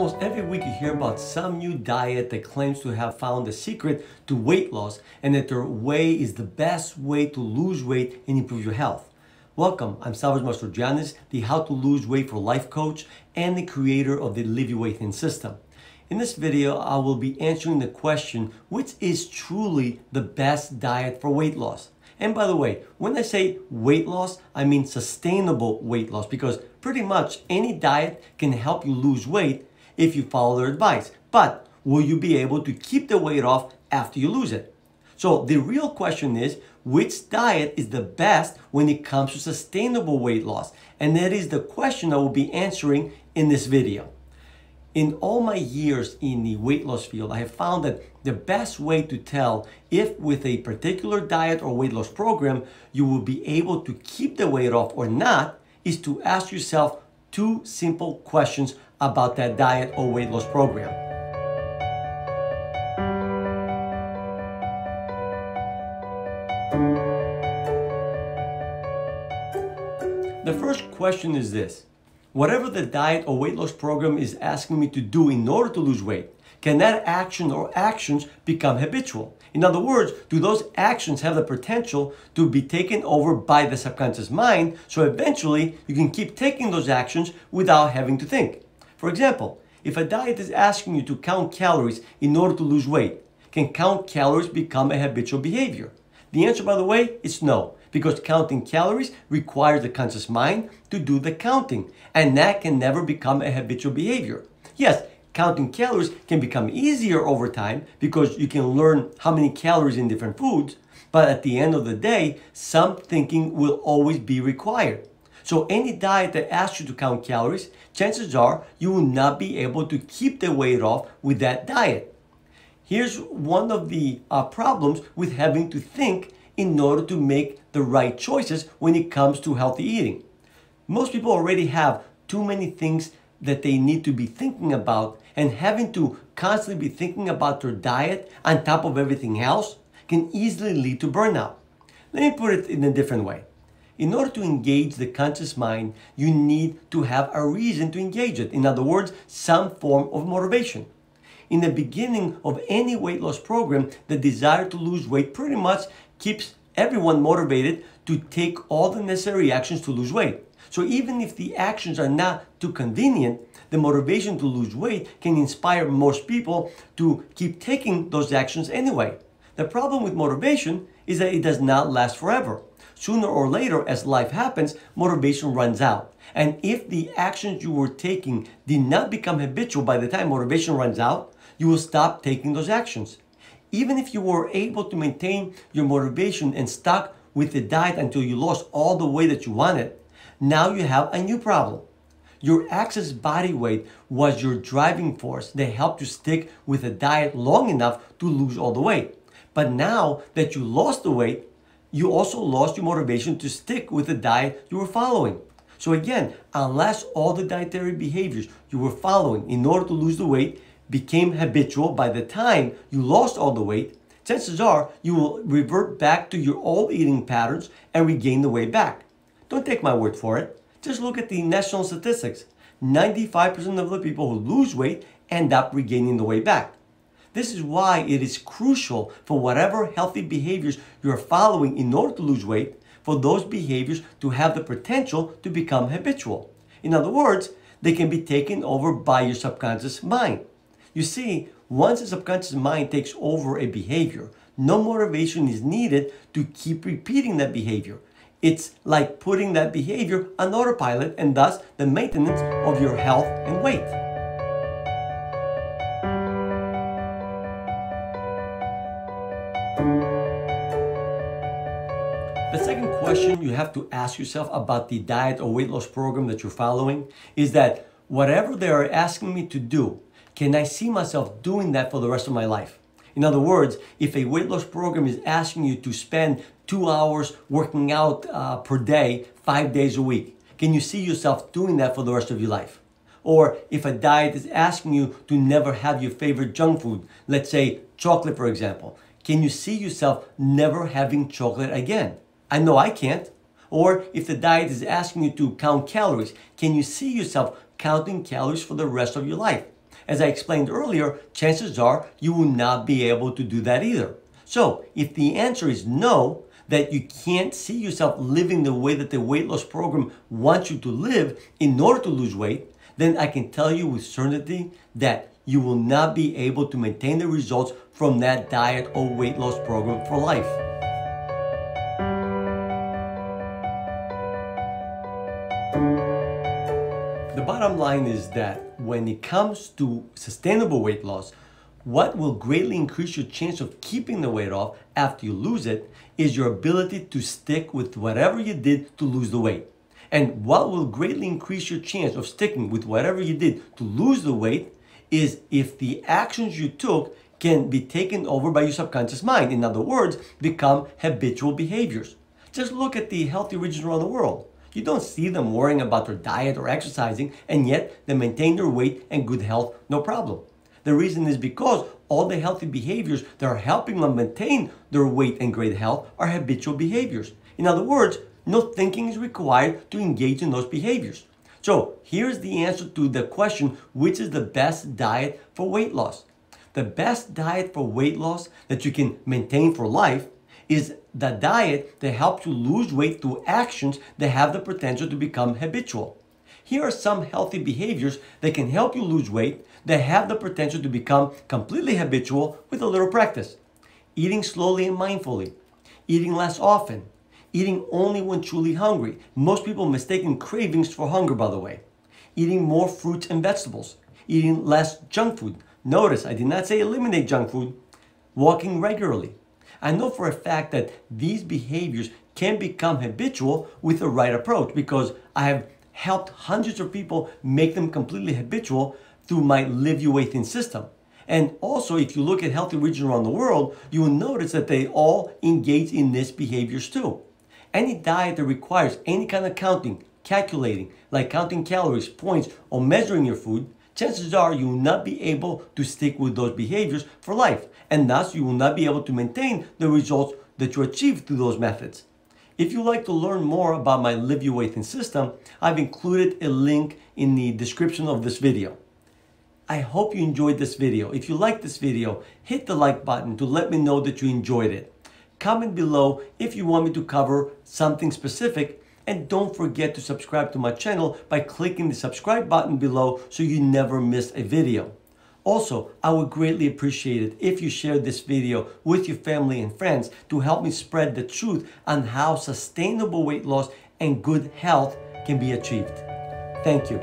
Almost every week you hear about some new diet that claims to have found the secret to weight loss and that their way is the best way to lose weight and improve your health. Welcome, I'm Stavros Mastrogiannis, the How to Lose Weight for Life coach and the creator of the Live Your Way Thin System. In this video, I will be answering the question, which is truly the best diet for weight loss? And by the way, when I say weight loss, I mean sustainable weight loss, because pretty much any diet can help you lose weight if you follow their advice. But will you be able to keep the weight off after you lose it? So the real question is, which diet is the best when it comes to sustainable weight loss? And that is the question I will be answering in this video. In all my years in the weight loss field, I have found that the best way to tell if with a particular diet or weight loss program you will be able to keep the weight off or not is to ask yourself two simple questions about that diet or weight loss program. The first question is this. Whatever the diet or weight loss program is asking me to do in order to lose weight, can that action or actions become habitual? In other words, do those actions have the potential to be taken over by the subconscious mind so eventually you can keep taking those actions without having to think? For example, if a diet is asking you to count calories in order to lose weight, can count calories become a habitual behavior? The answer, by the way, is no, because counting calories requires the conscious mind to do the counting, and that can never become a habitual behavior. Yes, counting calories can become easier over time because you can learn how many calories in different foods, but at the end of the day, some thinking will always be required. So any diet that asks you to count calories, chances are you will not be able to keep the weight off with that diet. Here's one of the problems with having to think in order to make the right choices when it comes to healthy eating. Most people already have too many things that they need to be thinking about, and having to constantly be thinking about their diet on top of everything else can easily lead to burnout. Let me put it in a different way. In order to engage the conscious mind, you need to have a reason to engage it. In other words, some form of motivation. In the beginning of any weight loss program, the desire to lose weight pretty much keeps everyone motivated to take all the necessary actions to lose weight. So even if the actions are not too convenient, the motivation to lose weight can inspire most people to keep taking those actions anyway. The problem with motivation is that it does not last forever. Sooner or later, as life happens, motivation runs out. And if the actions you were taking did not become habitual by the time motivation runs out, you will stop taking those actions. Even if you were able to maintain your motivation and stuck with the diet until you lost all the weight that you wanted, now you have a new problem. Your excess body weight was your driving force that helped you stick with a diet long enough to lose all the weight. But now that you lost the weight, you also lost your motivation to stick with the diet you were following. So again, unless all the dietary behaviors you were following in order to lose the weight became habitual by the time you lost all the weight, chances are you will revert back to your old eating patterns and regain the weight back. Don't take my word for it. Just look at the national statistics. 95% of the people who lose weight end up regaining the weight back. This is why it is crucial for whatever healthy behaviors you are following in order to lose weight, for those behaviors to have the potential to become habitual. In other words, they can be taken over by your subconscious mind. You see, once the subconscious mind takes over a behavior, no motivation is needed to keep repeating that behavior. It's like putting that behavior on autopilot, and thus the maintenance of your health and weight. The second question you have to ask yourself about the diet or weight loss program that you're following is that whatever they are asking me to do, can I see myself doing that for the rest of my life? In other words, if a weight loss program is asking you to spend 2 hours working out per day, 5 days a week, can you see yourself doing that for the rest of your life? Or if a diet is asking you to never have your favorite junk food, let's say chocolate for example, can you see yourself never having chocolate again? I know I can't. Or if the diet is asking you to count calories, can you see yourself counting calories for the rest of your life? as I explained earlier, chances are you will not be able to do that either. So if the answer is no, that you can't see yourself living the way that the weight loss program wants you to live in order to lose weight, then I can tell you with certainty that you will not be able to maintain the results from that diet or weight loss program for life. The bottom line is that when it comes to sustainable weight loss, what will greatly increase your chance of keeping the weight off after you lose it is your ability to stick with whatever you did to lose the weight. And what will greatly increase your chance of sticking with whatever you did to lose the weight is if the actions you took can be taken over by your subconscious mind. In other words, become habitual behaviors. Just look at the healthy regions around the world. You don't see them worrying about their diet or exercising, and yet they maintain their weight and good health, no problem. The reason is because all the healthy behaviors that are helping them maintain their weight and great health are habitual behaviors. In other words, no thinking is required to engage in those behaviors. So here's the answer to the question, which is the best diet for weight loss? The best diet for weight loss that you can maintain for life is the diet that helps you lose weight through actions that have the potential to become habitual. Here are some healthy behaviors that can help you lose weight that have the potential to become completely habitual with a little practice. Eating slowly and mindfully, eating less often, eating only when truly hungry. Most people mistaken cravings for hunger, by the way. Eating more fruits and vegetables, eating less junk food. Notice, I did not say eliminate junk food. Walking regularly. I know for a fact that these behaviors can become habitual with the right approach because I have helped hundreds of people make them completely habitual through my Live Your Way Thin system. And also, if you look at healthy regions around the world, you will notice that they all engage in these behaviors too. Any diet that requires any kind of counting, calculating, like counting calories, points, or measuring your food, chances are you will not be able to stick with those behaviors for life, and thus you will not be able to maintain the results that you achieve through those methods. If you'd like to learn more about my Live Your Way Thin system, I've included a link in the description of this video. I hope you enjoyed this video. If you liked this video, hit the like button to let me know that you enjoyed it. Comment below if you want me to cover something specific, and don't forget to subscribe to my channel by clicking the subscribe button below so you never miss a video. Also, I would greatly appreciate it if you share this video with your family and friends to help me spread the truth on how sustainable weight loss and good health can be achieved. Thank you.